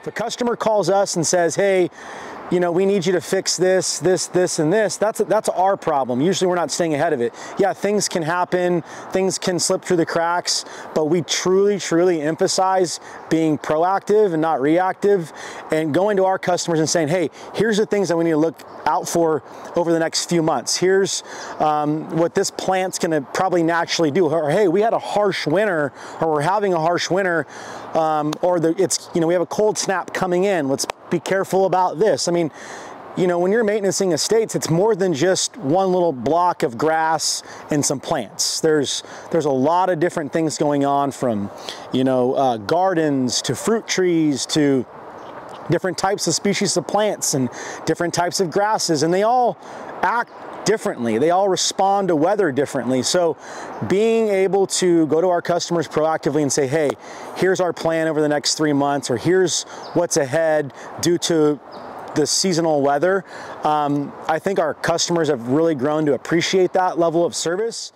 If a customer calls us and says, hey, you know, we need you to fix this, this, this, and this, that's our problem. Usually we're not staying ahead of it. Yeah, things can happen, things can slip through the cracks, but we truly, truly emphasize being proactive and not reactive, and going to our customers and saying, hey, here's the things that we need to look out for over the next few months. Here's what this plant's gonna probably naturally do. Or hey, we had a harsh winter, or we're having a harsh winter, or it's, you know, we have a cold snap coming in. Let's be careful about this. I mean, you know, when you're maintaining estates, it's more than just one little block of grass and some plants. There's a lot of different things going on, from, you know, gardens to fruit trees to different types of species of plants and different types of grasses, and they all act differently. They all respond to weather differently. So being able to go to our customers proactively and say, hey, here's our plan over the next 3 months, or here's what's ahead due to the seasonal weather. I think our customers have really grown to appreciate that level of service.